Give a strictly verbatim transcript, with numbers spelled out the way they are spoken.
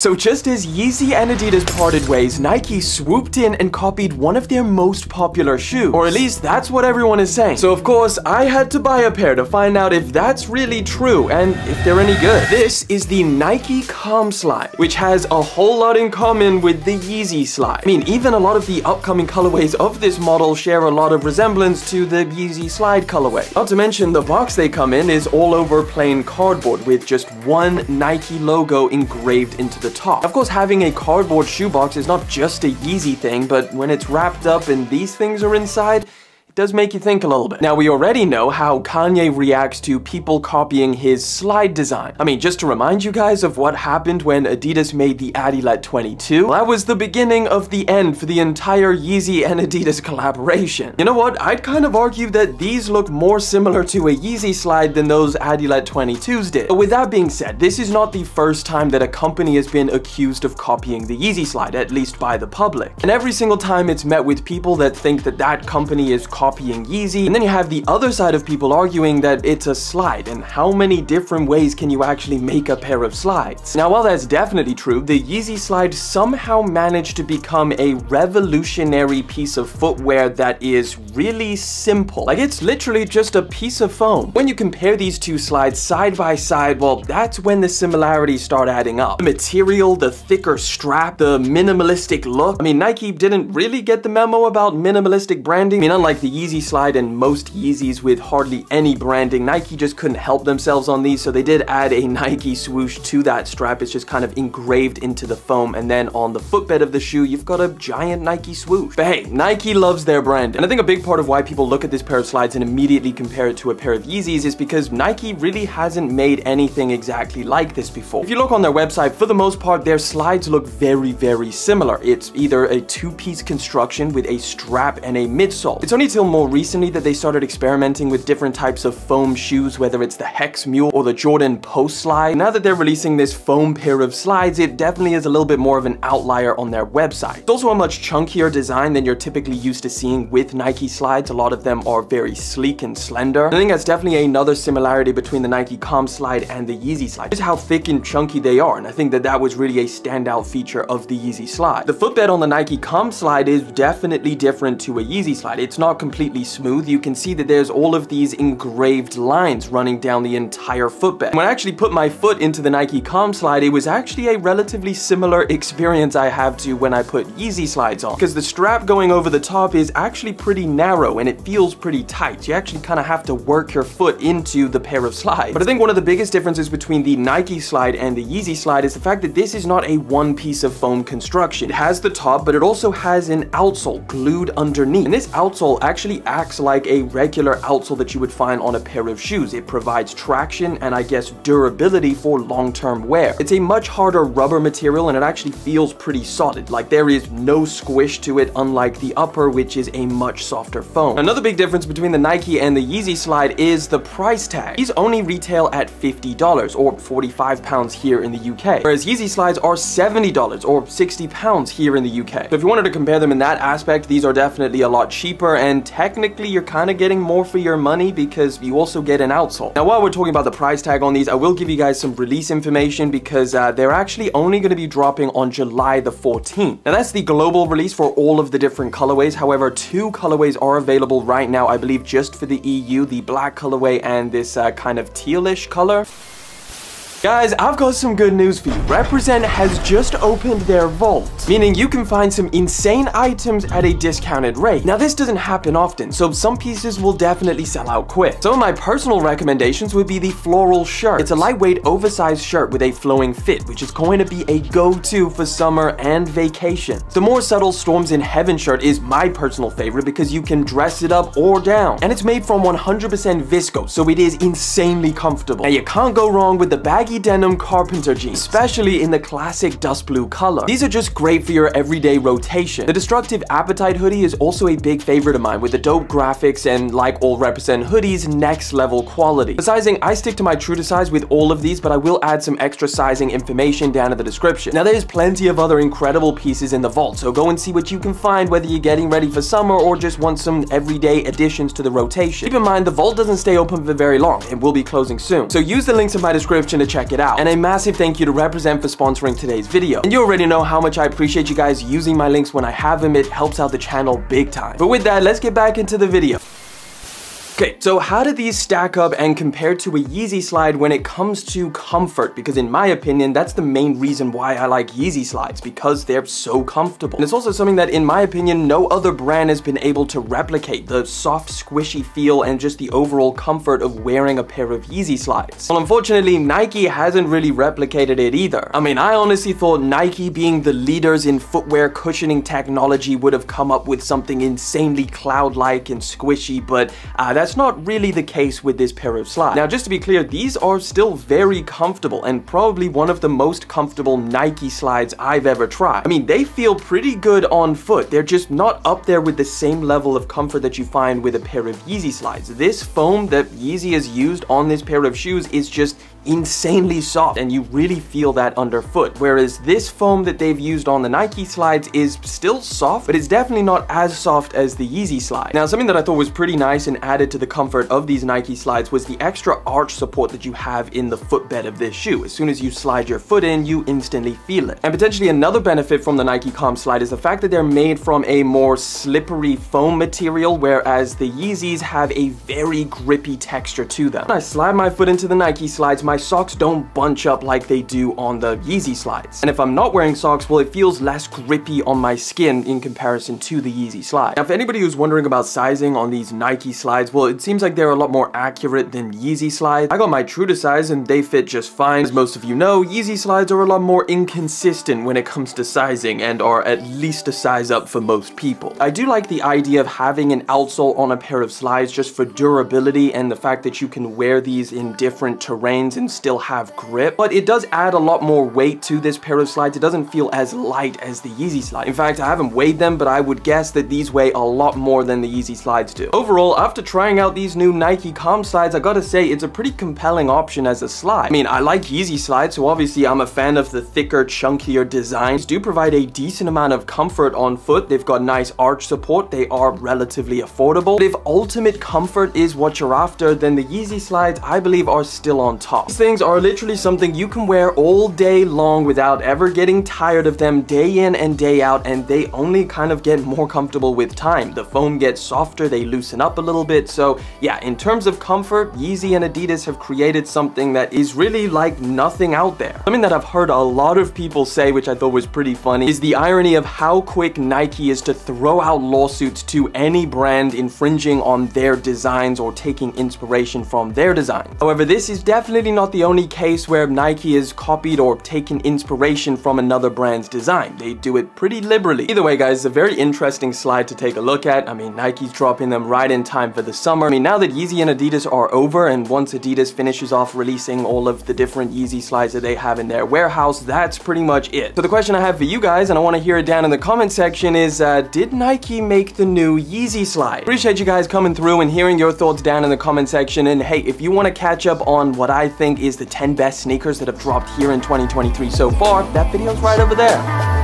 So just as Yeezy and Adidas parted ways, Nike swooped in and copied one of their most popular shoes. Or at least that's what everyone is saying. So of course, I had to buy a pair to find out if that's really true and if they're any good. This is the Nike Calm Slide, which has a whole lot in common with the Yeezy Slide. I mean, even a lot of the upcoming colorways of this model share a lot of resemblance to the Yeezy Slide colorway. Not to mention, the box they come in is all over plain cardboard with just one Nike logo engraved into the top. Of course, having a cardboard shoebox is not just a Yeezy thing, but when it's wrapped up and these things are inside, does make you think a little bit. Now, we already know how Kanye reacts to people copying his slide design. I mean, just to remind you guys of what happened when Adidas made the Adilette twenty-two, well, that was the beginning of the end for the entire Yeezy and Adidas collaboration. You know what? I'd kind of argue that these look more similar to a Yeezy slide than those Adilette twenty-twos did. But with that being said, this is not the first time that a company has been accused of copying the Yeezy slide, at least by the public. And every single time it's met with people that think that that company is copying copying Yeezy, and then you have the other side of people arguing that it's a slide, and how many different ways can you actually make a pair of slides? Now, while that's definitely true, the Yeezy slide somehow managed to become a revolutionary piece of footwear that is really simple. Like, it's literally just a piece of foam. When you compare these two slides side by side, well, that's when the similarities start adding up. The material, the thicker strap, the minimalistic look. I mean, Nike didn't really get the memo about minimalistic branding. I mean, unlike the Yeezy slide and most Yeezys with hardly any branding, Nike just couldn't help themselves on these, so they did add a Nike swoosh to that strap. It's just kind of engraved into the foam, and then on the footbed of the shoe, you've got a giant Nike swoosh. But hey, Nike loves their branding. And I think a big part of why people look at this pair of slides and immediately compare it to a pair of Yeezys is because Nike really hasn't made anything exactly like this before. If you look on their website, for the most part, their slides look very, very similar. It's either a two-piece construction with a strap and a midsole. It's only till more recently that they started experimenting with different types of foam shoes, whether it's the Hex Mule or the Jordan Post Slide. Now that they're releasing this foam pair of slides, it definitely is a little bit more of an outlier on their website. It's also a much chunkier design than you're typically used to seeing with Nike slides. A lot of them are very sleek and slender. And I think that's definitely another similarity between the Nike Calm Slide and the Yeezy Slide, just how thick and chunky they are. And I think that that was really a standout feature of the Yeezy Slide. The footbed on the Nike Calm Slide is definitely different to a Yeezy slide. It's not completely smooth. You can see that there's all of these engraved lines running down the entire footbed. When I actually put my foot into the Nike Calm Slide, it was actually a relatively similar experience I have to when I put Yeezy slides on, because the strap going over the top is actually pretty narrow and it feels pretty tight. You actually kind of have to work your foot into the pair of slides. But I think one of the biggest differences between the Nike slide and the Yeezy slide is the fact that this is not a one piece of foam construction. It has the top, but it also has an outsole glued underneath. And this outsole actually acts like a regular outsole that you would find on a pair of shoes. It provides traction and, I guess, durability for long-term wear. It's a much harder rubber material and it actually feels pretty solid. Like, there is no squish to it, unlike the upper, which is a much softer foam. Another big difference between the Nike and the Yeezy slide is the price tag. These only retail at fifty dollars or forty-five pounds here in the U K, whereas Yeezy slides are seventy dollars or sixty pounds here in the U K. So if you wanted to compare them in that aspect, these are definitely a lot cheaper, and And technically you're kind of getting more for your money because you also get an outsole. Now, while we're talking about the price tag on these, I will give you guys some release information because uh, they're actually only going to be dropping on July the fourteenth. Now, that's the global release for all of the different colorways. However, two colorways are available right now, I believe just for the E U, the black colorway and this uh, kind of tealish color. Guys, I've got some good news for you. Represent has just opened their vault, meaning you can find some insane items at a discounted rate. Now, this doesn't happen often, so some pieces will definitely sell out quick. Some of my personal recommendations would be the floral shirt. It's a lightweight, oversized shirt with a flowing fit, which is going to be a go-to for summer and vacation. The more subtle Storms in Heaven shirt is my personal favorite because you can dress it up or down. And it's made from one hundred percent viscose, so it is insanely comfortable. Now, you can't go wrong with the baggy denim carpenter jeans, especially in the classic dust blue color. These are just great for your everyday rotation. The Destructive Appetite hoodie is also a big favorite of mine, with the dope graphics and, like all Represent hoodies, next level quality. For sizing, I stick to my true to size with all of these, but I will add some extra sizing information down in the description. Now, there's plenty of other incredible pieces in the vault, so go and see what you can find, whether you're getting ready for summer or just want some everyday additions to the rotation. Keep in mind, the vault doesn't stay open for very long and will be closing soon, so use the links in my description to check check it out. And a massive thank you to Represent for sponsoring today's video. And you already know how much I appreciate you guys using my links when I have them. It helps out the channel big time. But with that, let's get back into the video. Okay, so how do these stack up and compare to a Yeezy Slide when it comes to comfort? Because in my opinion, that's the main reason why I like Yeezy Slides, because they're so comfortable. And it's also something that, in my opinion, no other brand has been able to replicate, the soft, squishy feel and just the overall comfort of wearing a pair of Yeezy Slides. Well, unfortunately, Nike hasn't really replicated it either. I mean, I honestly thought Nike, being the leaders in footwear cushioning technology, would have come up with something insanely cloud-like and squishy, but uh, that's That's not really the case with this pair of slides. Now, just to be clear, these are still very comfortable and probably one of the most comfortable Nike slides I've ever tried. I mean, they feel pretty good on foot. They're just not up there with the same level of comfort that you find with a pair of Yeezy slides. This foam that Yeezy has used on this pair of shoes is just insanely soft, and you really feel that underfoot, whereas this foam that they've used on the Nike slides is still soft, but it's definitely not as soft as the Yeezy slide. Now, something that I thought was pretty nice and added to the comfort of these Nike slides was the extra arch support that you have in the footbed of this shoe. As soon as you slide your foot in, you instantly feel it. And potentially another benefit from the Nike Calm Slide is the fact that they're made from a more slippery foam material, whereas the Yeezys have a very grippy texture to them. When I slide my foot into the Nike slides, my socks don't bunch up like they do on the Yeezy slides. And if I'm not wearing socks, well, it feels less grippy on my skin in comparison to the Yeezy slide. Now, for anybody who's wondering about sizing on these Nike slides, well, it seems like they're a lot more accurate than Yeezy slides. I got my true to size and they fit just fine. As most of you know, Yeezy slides are a lot more inconsistent when it comes to sizing and are at least a size up for most people. I do like the idea of having an outsole on a pair of slides just for durability and the fact that you can wear these in different terrains and still have grip, but it does add a lot more weight to this pair of slides. It doesn't feel as light as the Yeezy slide. In fact, I haven't weighed them, but I would guess that these weigh a lot more than the Yeezy slides do. Overall, after trying out these new Nike Calm slides, I gotta say it's a pretty compelling option as a slide. I mean, I like Yeezy slides, so obviously I'm a fan of the thicker, chunkier designs. These do provide a decent amount of comfort on foot. They've got nice arch support. They are relatively affordable. But if ultimate comfort is what you're after, then the Yeezy slides, I believe, are still on top. These things are literally something you can wear all day long without ever getting tired of them, day in and day out, and they only kind of get more comfortable with time. The foam gets softer, they loosen up a little bit. So yeah, in terms of comfort, Yeezy and Adidas have created something that is really like nothing out there. Something that I've heard a lot of people say, which I thought was pretty funny, is the irony of how quick Nike is to throw out lawsuits to any brand infringing on their designs or taking inspiration from their design. However, this is definitely not the only case where Nike has copied or taken inspiration from another brand's design. They do it pretty liberally. Either way, guys, it's a very interesting slide to take a look at. I mean, Nike's dropping them right in time for the summer. I mean, now that Yeezy and Adidas are over, and once Adidas finishes off releasing all of the different Yeezy slides that they have in their warehouse, that's pretty much it. So the question I have for you guys, and I want to hear it down in the comment section, is uh, did Nike make the new Yeezy slide? Appreciate you guys coming through and hearing your thoughts down in the comment section. And hey, if you want to catch up on what I think is the ten best sneakers that have dropped here in twenty twenty-three so far, that video's right over there.